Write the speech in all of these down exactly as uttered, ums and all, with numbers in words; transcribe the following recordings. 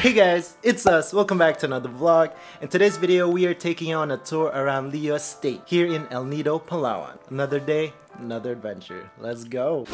Hey guys, it's us. Welcome back to another vlog. In today's video, we are taking you on a tour around Lio Estate here in El Nido, Palawan. Another day, another adventure. Let's go.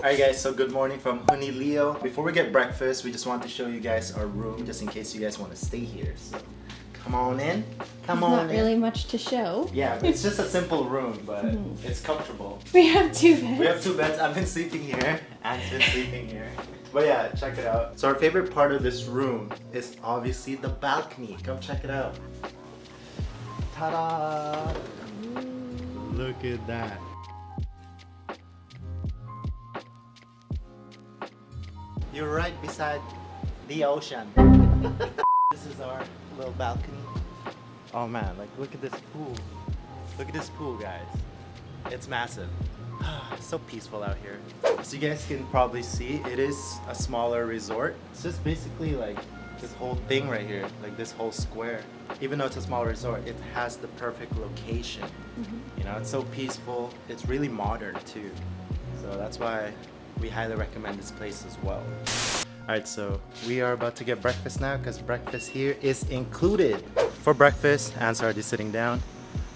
Alright guys, so good morning from Huni Lio. Before we get breakfast, we just want to show you guys our room just in case you guys want to stay here. So come on in. Come There's on not in. really much to show. Yeah, it's just a simple room, but mm. it's comfortable. We have two beds. We have two beds. I've been sleeping here. I've been sleeping here. But yeah, check it out. So our favorite part of this room is obviously the balcony. Come check it out. Ta-da! Look at that. You're right beside the ocean. This is our little balcony. Oh man, like look at this pool. Look at this pool, guys. It's massive. It's so peaceful out here. So you guys can probably see, it is a smaller resort. It's just basically like this whole thing right here, like this whole square. Even though it's a small resort, it has the perfect location. Mm-hmm. You know, it's so peaceful. It's really modern too. So that's why we highly recommend this place as well. Alright, so we are about to get breakfast now because breakfast here is included. For breakfast, Anne's already sitting down.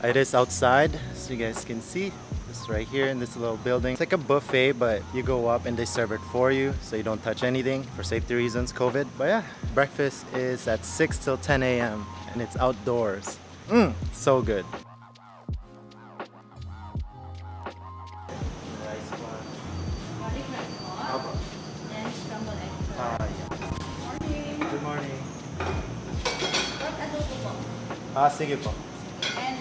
It is outside, so you guys can see. It's right here in this little building. It's like a buffet, but you go up and they serve it for you, so you don't touch anything for safety reasons, COVID. But yeah, breakfast is at six till ten A M and it's outdoors. Mmm, so good. Ah, sige po. And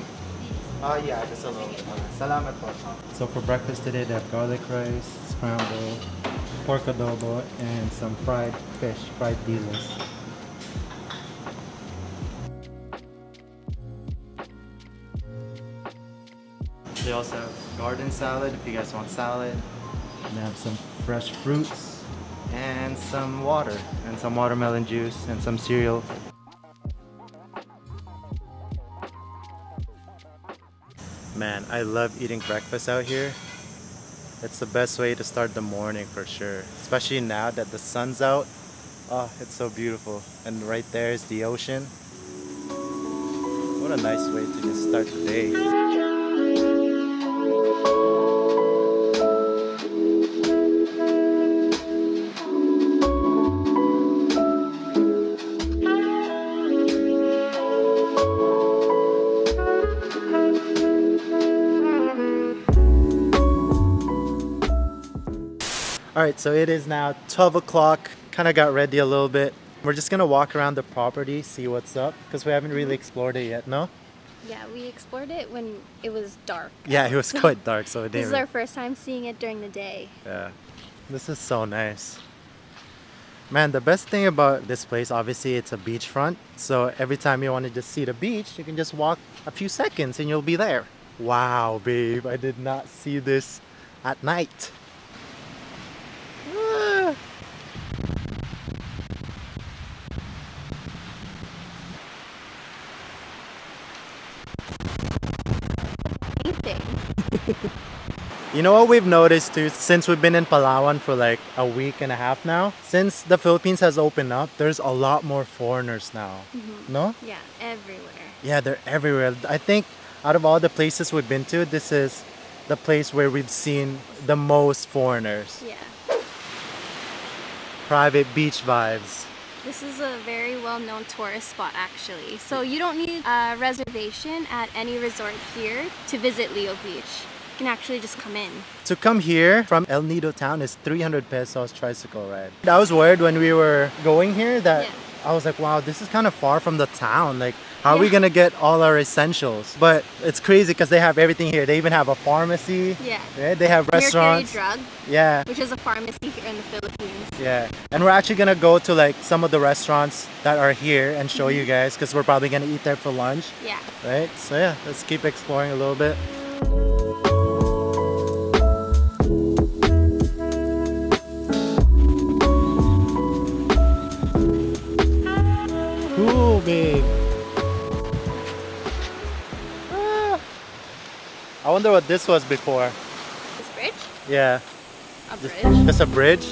ah, yeah, just a little bit. Salamat po. So for breakfast today, they have garlic rice, scramble, pork adobo, and some fried fish, fried dilis. They also have garden salad if you guys want salad. And they have some fresh fruits and some water and some watermelon juice and some cereal. Man, I love eating breakfast out here. It's the best way to start the morning for sure. Especially now that the sun's out. Oh, it's so beautiful. And right there is the ocean. What a nice way to just start the day. Alright, so it is now twelve o'clock, kind of got ready a little bit. We're just going to walk around the property, see what's up, because we haven't really explored it yet, no? Yeah, we explored it when it was dark. Yeah, it was quite dark, so it didn't... This is our first time seeing it during the day. Yeah, this is so nice. Man, the best thing about this place, obviously, it's a beachfront, so every time you want to just see the beach, you can just walk a few seconds and you'll be there. Wow, babe, I did not see this at night. You know what we've noticed too, since we've been in Palawan for like a week and a half now, since the Philippines has opened up, there's a lot more foreigners now. Mm-hmm. No? Yeah, everywhere. Yeah, they're everywhere. I think out of all the places we've been to, this is the place where we've seen the most foreigners. Yeah. Private beach vibes. This is a very well-known tourist spot actually. So you don't need a reservation at any resort here to visit Lio Beach. You can actually just come in. To come here from El Nido town is three hundred pesos tricycle ride. I was worried when we were going here that yeah. I was like, wow, this is kind of far from the town. Like, how yeah. are we gonna get all our essentials? But it's crazy because they have everything here. They even have a pharmacy. Yeah. Right? They have restaurants. Drug, yeah. Which is a pharmacy here in the Philippines. Yeah. And we're actually gonna go to like some of the restaurants that are here and show mm-hmm. you guys, because we're probably gonna eat there for lunch. Yeah. Right. So yeah, let's keep exploring a little bit. Cool, babe. Ah. I wonder what this was before. This bridge? Yeah. A bridge? Just, just a bridge?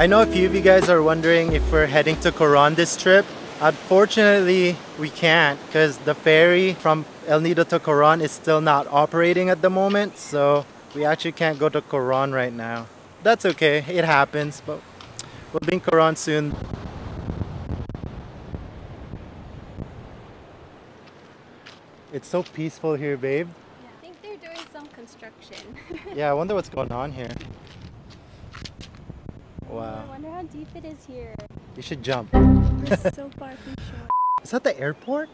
I know a few of you guys are wondering if we're heading to Coron this trip. Unfortunately, we can't, because the ferry from El Nido to Coron is still not operating at the moment, so we actually can't go to Coron right now. That's okay, it happens, but we'll be in Coron soon. It's so peaceful here, babe. Yeah, I think they're doing some construction. Yeah, I wonder what's going on here. Wow. I wonder how deep it is here. You should jump. We're so far from shore. Is that the airport?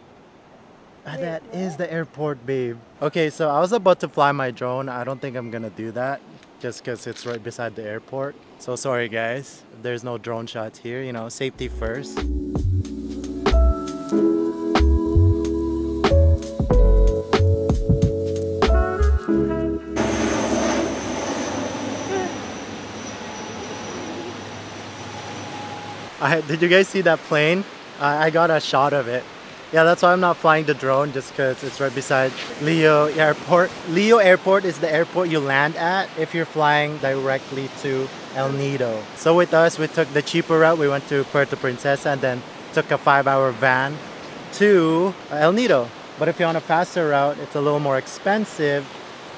Wait, that what? Is the airport, babe. Okay, so I was about to fly my drone. I don't think I'm gonna do that just because it's right beside the airport. So sorry guys, there's no drone shots here, you know, safety first. I, did you guys see that plane? Uh, I got a shot of it. Yeah, that's why I'm not flying the drone, just because it's right beside Lio Airport. Lio Airport is the airport you land at if you're flying directly to El Nido. So with us, we took the cheaper route. We went to Puerto Princesa and then took a five-hour van to El Nido. But if you're on a faster route, it's a little more expensive,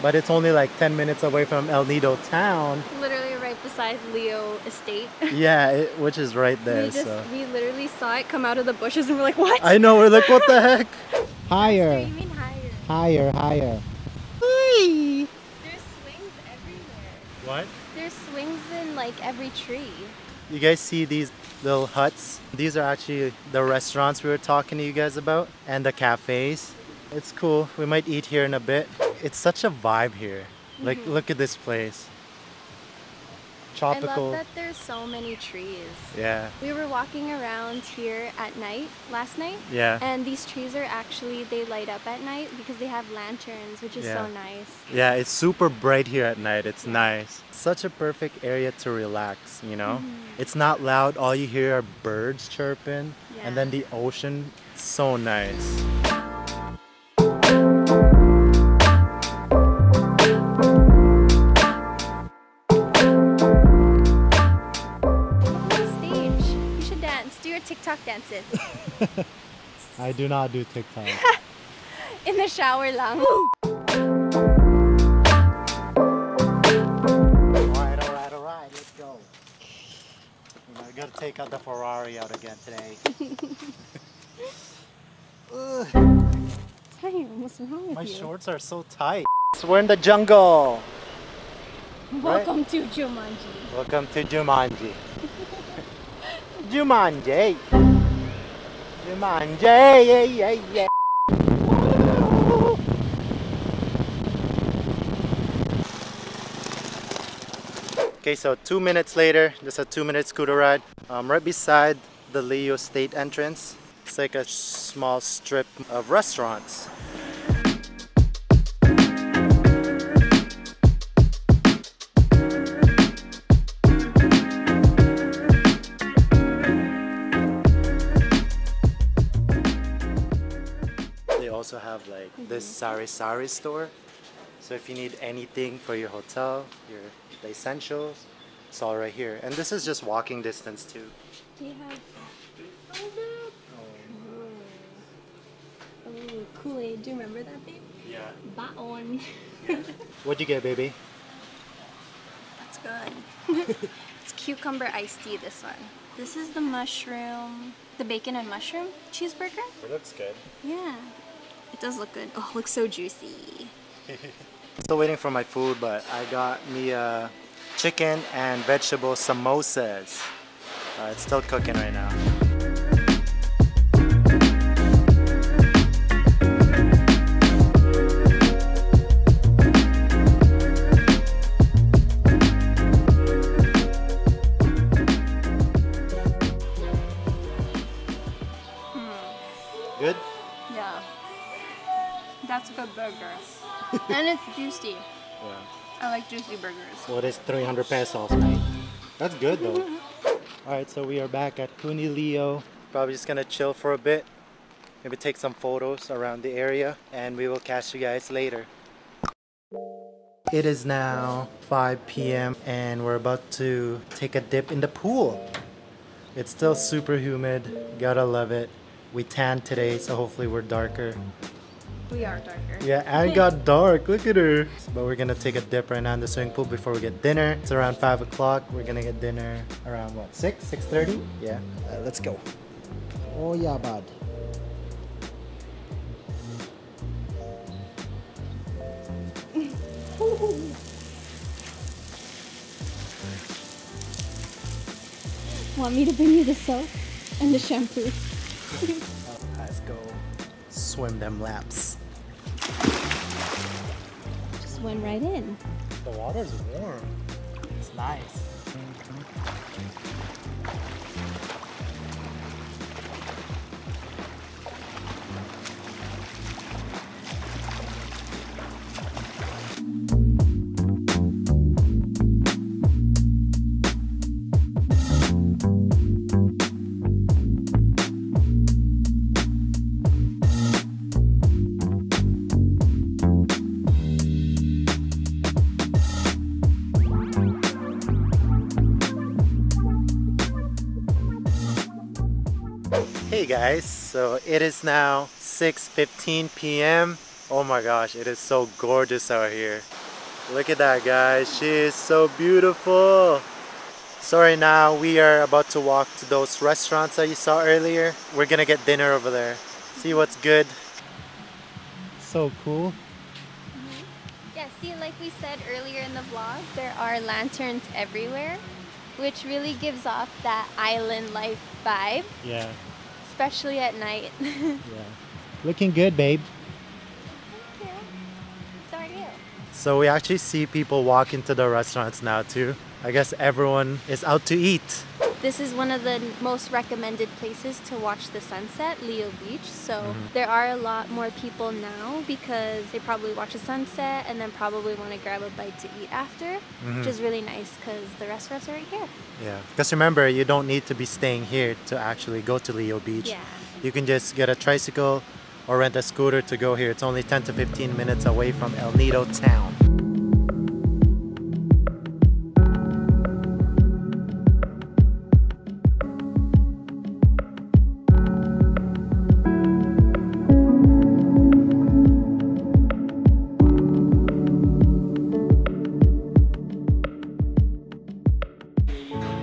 but it's only like ten minutes away from El Nido town. Literally. Beside Lio Estate. Yeah, it, which is right there. We, just, so. we literally saw it come out of the bushes and we're like, what? I know, we're like, what the heck? Higher. What do you mean higher? Higher, higher. Hey. There's swings everywhere. What? There's swings in like every tree. You guys see these little huts? These are actually the restaurants we were talking to you guys about and the cafes. It's cool. We might eat here in a bit. It's such a vibe here. Like, mm-hmm. look at this place. Tropical. I love that there's so many trees. Yeah. We were walking around here at night, last night. Yeah. And these trees are actually, they light up at night because they have lanterns, which is yeah. so nice. Yeah, it's super bright here at night. It's yeah. nice. Such a perfect area to relax, you know? Mm-hmm. It's not loud. All you hear are birds chirping. Yeah. And then the ocean. It's so nice. TikTok dances. I do not do TikTok. In the shower lang. Alright, alright, alright, let's go. I gotta take out the Ferrari out again today. Damn, what's wrong with My you? shorts are so tight. So we're in the jungle. Welcome right? to Jumanji. Welcome to Jumanji. Jumanji. Jumanji. Yeah, yeah, yeah. Okay, so two minutes later, just a two-minute scooter ride. Um, right beside the Lio Estate entrance, it's like a small strip of restaurants. Also have like mm-hmm. this Sari Sari store, so if you need anything for your hotel, your the essentials, it's all right here. And this is just walking distance too. Do you have oh, no. oh. oh Kool-aid? Do you remember that, babe? Yeah. Baon. Yeah. What'd you get, baby? That's good. It's cucumber iced tea. This one. This is the mushroom, the bacon and mushroom cheeseburger. It looks good. Yeah. It does look good. Oh, it looks so juicy. Still waiting for my food, but I got me a chicken and vegetable samosas. Uh, it's still cooking right now. Mm. Good? Yeah. That's a good burger. And it's juicy. Yeah. I like juicy burgers. Well, it's three hundred pesos, right? That's good though. Alright, so we are back at Huni Lio. Probably just gonna chill for a bit. Maybe take some photos around the area, and we will catch you guys later. It is now five P M and we're about to take a dip in the pool. It's still super humid. Gotta love it. We tanned today, so hopefully we're darker. We are darker. Yeah, Anne got dark. Look at her. But we're gonna take a dip right now in the swimming pool before we get dinner. It's around five o'clock. We're gonna get dinner around what? Six? Six thirty? Yeah. Uh, let's go. Oh yeah, bud. Want me to bring you the soap and the shampoo? Let's go. Swim them laps. Just went right in. The water's warm. It's nice. Guys, so it is now six fifteen P M Oh my gosh, it is so gorgeous out here. Look at that, guys. She is so beautiful. So right now we are about to walk to those restaurants that you saw earlier. We're gonna get dinner over there, see what's good. So cool. Mm-hmm. Yeah, see, like we said earlier in the vlog, there are lanterns everywhere, which really gives off that island life vibe. Yeah. Especially at night. Yeah. Looking good, babe. Thank you. So are you. So we actually see people walk into the restaurants now too. I guess everyone is out to eat. This is one of the most recommended places to watch the sunset, Lio Beach. So mm-hmm. there are a lot more people now because they probably watch the sunset and then probably want to grab a bite to eat after, mm-hmm. which is really nice because the restaurants are right here. Yeah, because remember, you don't need to be staying here to actually go to Lio Beach. Yeah. You can just get a tricycle or rent a scooter to go here. It's only ten to fifteen minutes away from El Nido town.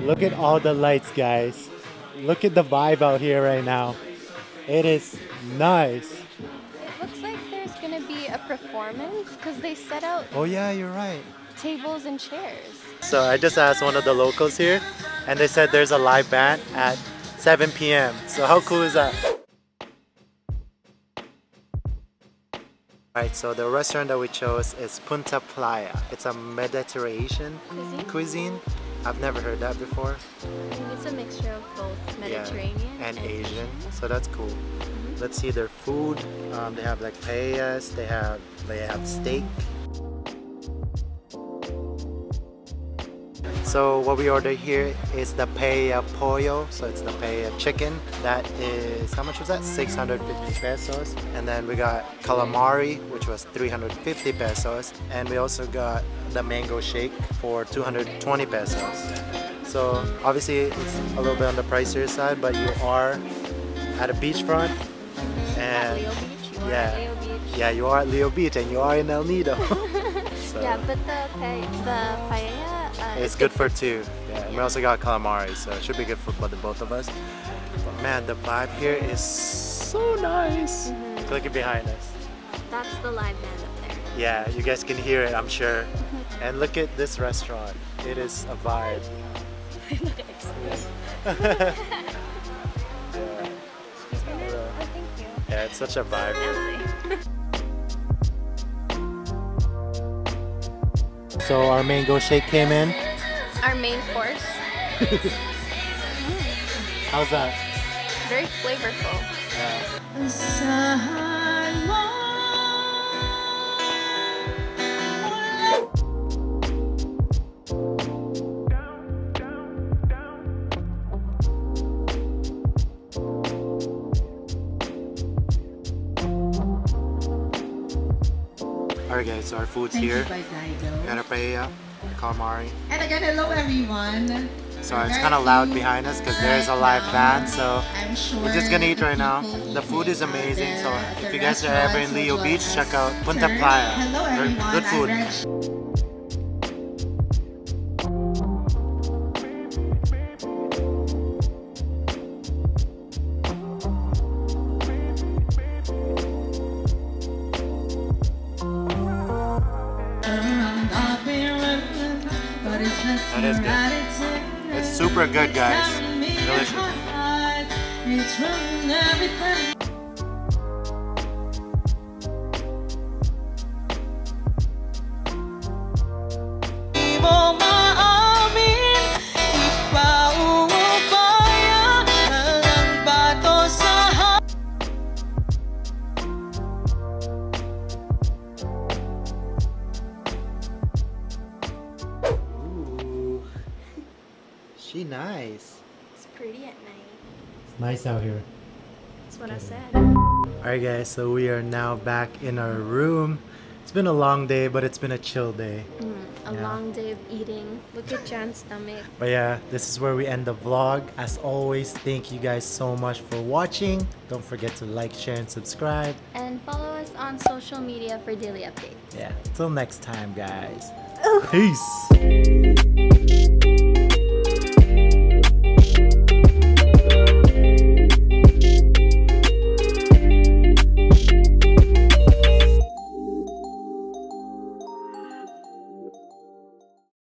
Look at all the lights, guys. Look at the vibe out here right now. It is nice. It looks like there's gonna be a performance because they set out oh yeah, you're right. tables and chairs. So I just asked one of the locals here and they said there's a live band at seven P M So how cool is that? Alright, so the restaurant that we chose is Punta Playa. It's a Mediterranean cuisine. cuisine. I've never heard that before. I think it's a mixture of both Mediterranean yeah, and, and Asian, Asian, so that's cool. Mm-hmm. Let's see their food. Um, they have like paellas, they have they have steak. So what we ordered here is the paella pollo, so it's the paella chicken. That is, how much was that? six hundred fifty pesos. And then we got calamari, which was three hundred fifty pesos. And we also got the mango shake for two hundred twenty pesos. So obviously it's a little bit on the pricier side, but you are at a beachfront. And at Lio Beach, you yeah, are at Lio Beach. Yeah, you are at Lio Beach and you are in El Nido. So. Yeah, but the, pa the paella, Uh, it's good for two. Yeah, and we also got calamari, so it should be good for the both of us. But man, the vibe here is so nice. Mm-hmm. Look at behind us. That's the live band up there. Yeah, you guys can hear it, I'm sure. And look at this restaurant. It is a vibe. Yeah. Yeah, it's such a vibe. So our mango shake came in. Our main course. How's that? Very flavorful. Yeah. Alright guys, so our food's Thank here. Got a paella, calamari. And again, hello everyone. So it's kind of loud behind us because there's a live band, so I'm sure we're just gonna eat right now. The food is amazing, so if you guys are ever in Lio Beach, check out Punta Playa. Hello everyone. Good food. That is good. It's super good, guys. Delicious. She nice. It's pretty at night. It's nice out here. That's what I said. Alright guys, so we are now back in our room. It's been a long day, but it's been a chill day. Mm, a yeah. long day of eating. Look at John's stomach. But yeah, this is where we end the vlog. As always, thank you guys so much for watching. Don't forget to like, share, and subscribe. And follow us on social media for daily updates. Yeah, till next time guys. Peace!